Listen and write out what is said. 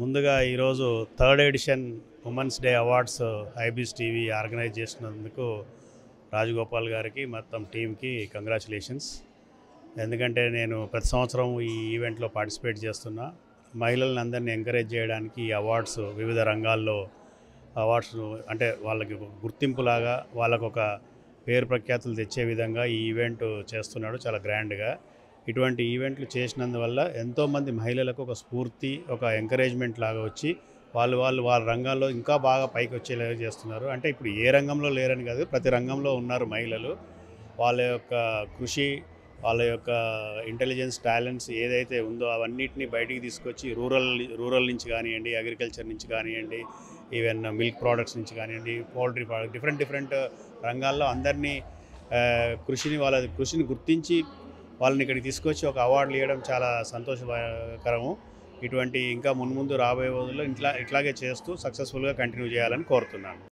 Mundaga Irozo 3rd edition Women's Day Awards IBS TV organization nanduku Raj Gopal Garkhi mattam team ki congratulations. Endukante nenu prati samvatsaram ee event lo participate chestunna mahilalanni andarni encourage cheyadaniki awards vividha rangallo awards ante vallaki gurtimpu laga vallaku oka peru prakhyatulu teche vidhanga ee event chestunnadu chaala grand ga ఇటువంటి ఈవెంట్లు చేసినందువల్ల ఎంతో మంది మహిళలకు ఒక స్ఫూర్తి ఒక encouragement లాగా వచ్చి వాళ్ళ రంగాల్లో ఇంకా బాగా పైకి వచ్చేలాగా చేస్తున్నారు అంటే ఇప్పుడు ఏ రంగంలో లేరని కాదు ప్రతి రంగంలో ఉన్నారు మహిళలు వాళ్ళ యొక్క కృషి వాళ్ళ యొక్క ఇంటెలిజెన్స్ టాలెంట్స్ ఏదైతే ఉందో అవన్నిటిని బయటికి తీసుకొచ్చి రూరల్ నుంచి కానియండి అగ్రికల్చర్ నుంచి కానియండి ఈవెన్ మిల్క్ ప్రొడక్ట్స్ నుంచి కానియండి పౌల్ట్రీ ప్రొడక్ట్ డిఫరెంట్ రంగాల్లో అందర్నీ కృషిని వాళ్ళ కృషిని గుర్తించి వాళ్ళని ఇక్కడికి తీసుకొచ్చి ఒక అవార్డులు ఇవ్వడం చాలా సంతోషకరము ఇటువంటి ఇంకా మున్ముందు రాబోయే రోజుల్లో ఇట్లాగే చేస్తూ సక్సెస్ఫుల్గా కంటిన్యూ చేయాలని కోరుతున్నాను